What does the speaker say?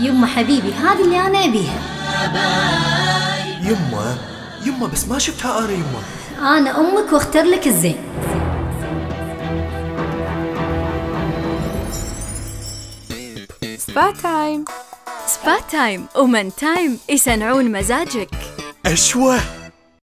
يما حبيبي هذه اللي انا ابيها. يما بس ما شفتها انا يما. انا امك واختار لك الزين. سبا تايم. سبا تايم ومن تايم يصنعون مزاجك. اشوه.